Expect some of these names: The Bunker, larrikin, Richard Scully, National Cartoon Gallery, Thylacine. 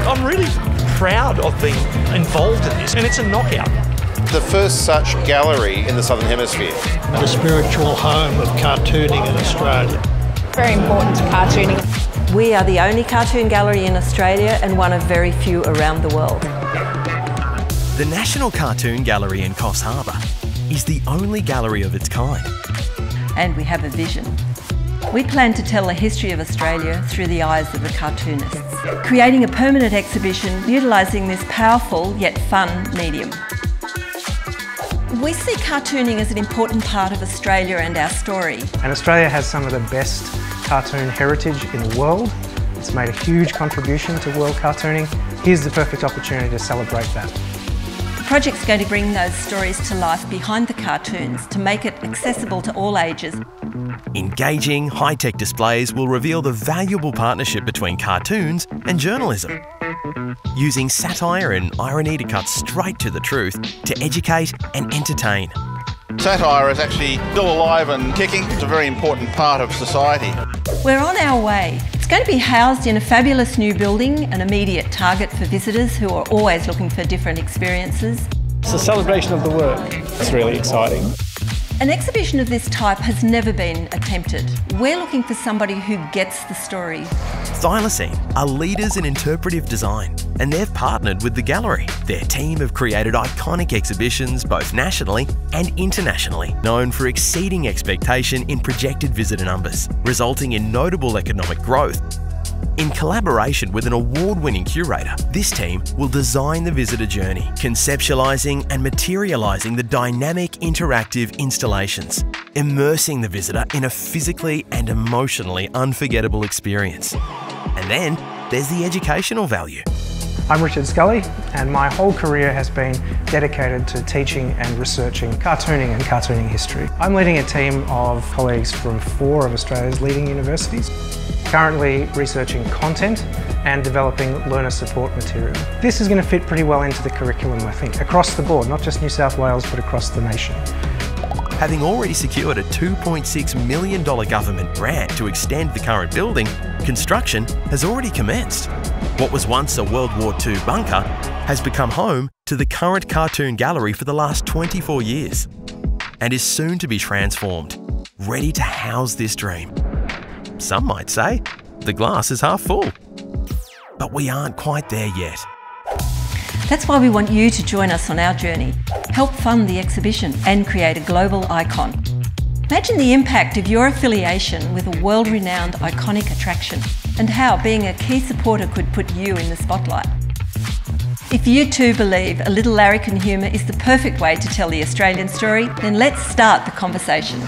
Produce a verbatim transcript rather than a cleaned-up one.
I'm really proud of being involved in this, and it's a knockout. The first such gallery in the Southern Hemisphere. The spiritual home of cartooning in Australia. Very important to cartooning. We are the only cartoon gallery in Australia and one of very few around the world. The National Cartoon Gallery in Coffs Harbour is the only gallery of its kind. And we have a vision. We plan to tell the history of Australia through the eyes of the cartoonists, creating a permanent exhibition utilising this powerful yet fun medium. We see cartooning as an important part of Australia and our story. And Australia has some of the best cartoon heritage in the world. It's made a huge contribution to world cartooning. Here's the perfect opportunity to celebrate that. The project's going to bring those stories to life behind the cartoons to make it accessible to all ages. Engaging, high-tech displays will reveal the valuable partnership between cartoons and journalism. Using satire and irony to cut straight to the truth to educate and entertain. Satire is actually still alive and kicking. It's a very important part of society. We're on our way. It's going to be housed in a fabulous new building, an immediate target for visitors who are always looking for different experiences. It's a celebration of the work. It's really exciting. An exhibition of this type has never been attempted. We're looking for somebody who gets the story. Thylacine are leaders in interpretive design, and they've partnered with the gallery. Their team have created iconic exhibitions both nationally and internationally, known for exceeding expectation in projected visitor numbers, resulting in notable economic growth. In collaboration with an award-winning curator, this team will design the visitor journey, conceptualising and materialising the dynamic interactive installations, immersing the visitor in a physically and emotionally unforgettable experience. And then there's the educational value. I'm Richard Scully, and my whole career has been dedicated to teaching and researching cartooning and cartooning history. I'm leading a team of colleagues from four of Australia's leading universities, currently researching content and developing learner support material. This is going to fit pretty well into the curriculum, I think, across the board, not just New South Wales, but across the nation. Having already secured a two point six million dollars government grant to extend the current building, construction has already commenced. What was once a World War Two bunker has become home to the current cartoon gallery for the last twenty-four years and is soon to be transformed, ready to house this dream. Some might say the glass is half full, but we aren't quite there yet. That's why we want you to join us on our journey. Help fund the exhibition and create a global icon. Imagine the impact of your affiliation with a world-renowned iconic attraction and how being a key supporter could put you in the spotlight. If you too believe a little larrikin humour is the perfect way to tell the Australian story, then let's start the conversation.